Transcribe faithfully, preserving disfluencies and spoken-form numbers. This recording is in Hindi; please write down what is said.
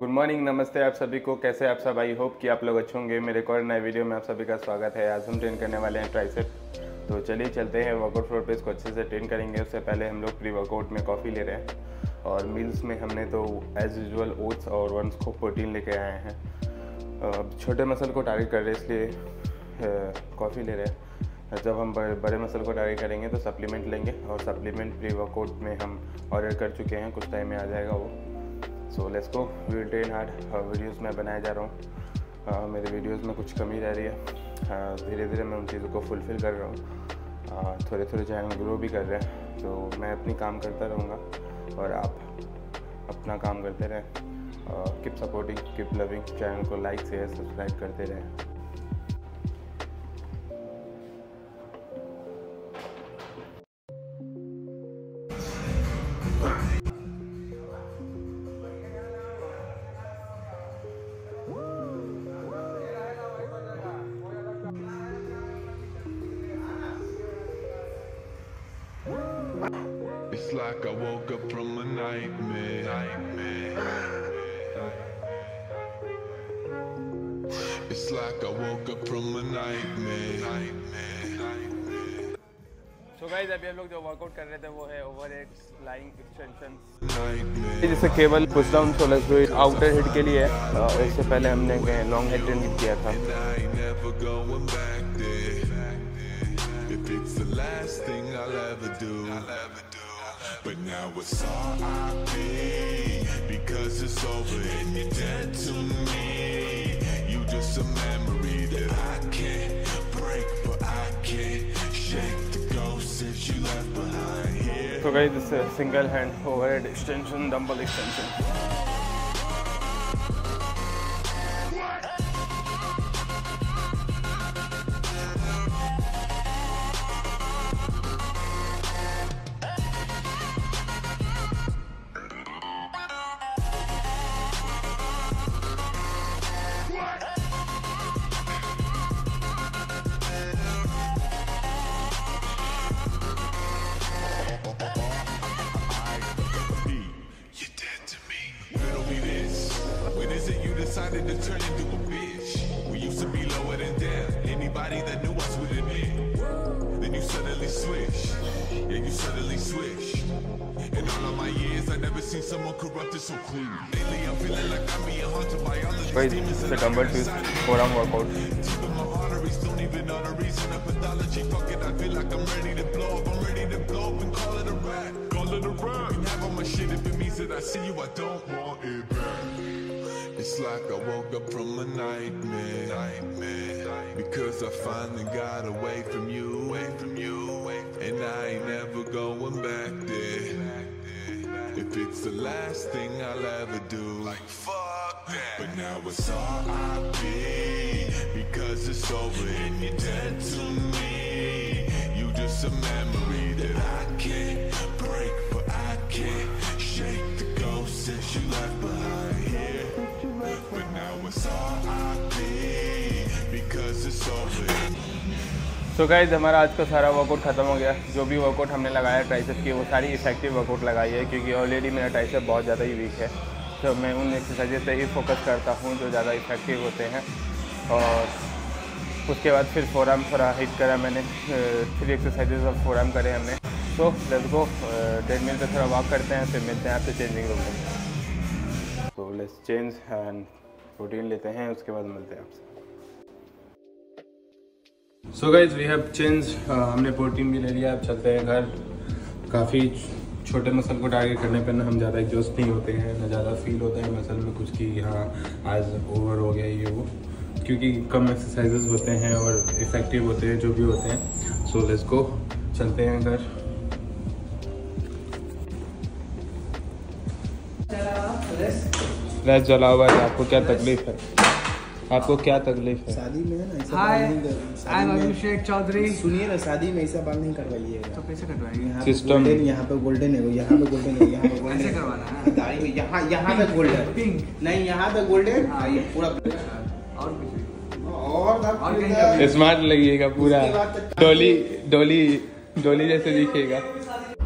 गुड मॉर्निंग, नमस्ते आप सभी को। कैसे आप सब? आई होप कि आप लोग अच्छे होंगे। मेरे एक और नए वीडियो में आप सभी का स्वागत है। आज हम ट्रेन करने वाले हैं ट्राइसेप। तो चलिए चलते हैं वर्कआउट फ्लोर पे, इसको अच्छे से ट्रेन करेंगे। उससे पहले हम लोग प्री वर्कआउट में कॉफ़ी ले रहे हैं और मील्स में हमने तो एज़ यूजल ओट्स और वन स्कूप प्रोटीन लेके आए हैं। छोटे मसल को टारगेट कर रहे हैं इसलिए कॉफ़ी ले रहे हैं। जब हम बड़े बड़े मसल को टारगेट करेंगे तो सप्लीमेंट लेंगे और सप्लीमेंट प्री वर्कआउट में हम ऑर्डर कर चुके हैं, कुछ टाइम में आ जाएगा वो। So let's go, we will train hard. और वीडियोस मैं बनाया जा रहा हूँ, uh, मेरे वीडियोस में कुछ कमी रह रही है। धीरे धीरे मैं उन चीज़ों को फुलफ़िल कर रहा हूँ। uh, थोड़े थोड़े चैनल ग्रो भी कर रहे हैं, तो मैं अपनी काम करता रहूँगा और आप अपना काम करते रहें। Keep supporting, keep loving. Channel को लाइक शेयर सब्सक्राइब करते रहें। It's like I woke up from a nightmare, nightmare. It's like I woke up from a nightmare, nightmare. So guys, अभी हम लोग जो वर्कआउट कर रहे थे वो है ओवरहेड फ्लाइंग एक्सटेंशन। जैसे केवल push down solar fluid outer hit के लिए है। इससे पहले हमने लॉन्ग हेड ट्रेन किया था। It's the last thing I'll ever do, I'll ever do. But now it's R I P because it's over and you're dead to me. You just a memory that I can't break, but I can't shake the ghost that you left behind here. So guys, this is a single hand overhead extension, dumbbell extension. Decided to turn into a bitch. We used to be lower than death. Anybody that knew us would admit. Then you suddenly switch. Yeah, you suddenly switch. In all of my years, I never seen someone corrupted so clean. Lately, I'm feeling like I'm being haunted by all these demons. It's a dumbbell twist forearm workout. Deep in my arteries, don't even know the reason of pathology. Fuck it, I feel like I'm ready to blow up. I'm ready to blow up and call it a rap. Call it a rap. You can have all my shit if it means that I see you. I don't want it back. It's like I woke up from a nightmare, nightmare. Because I finally got away from you, away from you, away from and I ain't never going back there. Back there. If it's the last thing I'll ever do, like fuck that. But now it's R I P because it's over and you're dead to me. You just a memory that I can't break, but I can't shake the ghost that you left behind here. But now it's R I P because it's over. So guys, हमारा आज का सारा वर्कआउट ख़त्म हो गया। जो भी वर्कआउट हमने लगाया ट्राइसेप की वो सारी इफेक्टिव वर्कआउट लगाई है, क्योंकि ऑलरेडी मेरा ट्राइसेप बहुत ज़्यादा ही वीक है। तो मैं उन एक्सरसाइजेस पे ही फोकस करता हूँ जो ज़्यादा इफेक्टिव होते हैं। और उसके बाद फिर फोरआर्म थोड़ा हिट करा मैंने, थ्री एक्सरसाइजेज और फोरआर्म करे हमने। तो लेट्स गो, ट्रेडमिल पे थोड़ा वॉक करते हैं, फिर मिलते हैं आपसे चेंजिंग रूम में। तो लेट्स चेंज एंड प्रोटीन लेते हैं, उसके बाद मिलते हैं आपसे। So guys, we have change, हमने प्रोटीन भी ले लिया। अब चलते हैं घर। काफ़ी छोटे मसल को टारगेट करने पर ना हम ज़्यादा एग्जॉस्ट नहीं होते हैं, ना ज़्यादा फील होता है मसल में कुछ कि हाँ आज ओवर हो गया ये वो, क्योंकि कम एक्सरसाइजेज होते हैं और इफेक्टिव होते हैं जो भी होते हैं। सो लेट्स गो, चलते हैं घर। गैस जला हुआ है, आपको क्या तकलीफ है? आपको क्या तकलीफ है? शादी में ना ऐसा बाल नहीं करवाइए। I am Abhishek Chaudhary. सुनिए ना, शादी में ऐसा बाल नहीं करवाइए। तो कैसे कटवाएंगे? सिस्टम यहाँ पे गोल्डन है, यहाँ पे गोल्डन है, यहाँ पे गोल्डन। कैसे करवाना है दाढ़ी में? यहाँ यहाँ पे गोल्डन, पिंक नहीं, यहाँ पे गोल्डन। हाँ, ये पूरा और और स्मार्ट लगेगा, पूरा डोली डोली डोली जैसे दिखेगा।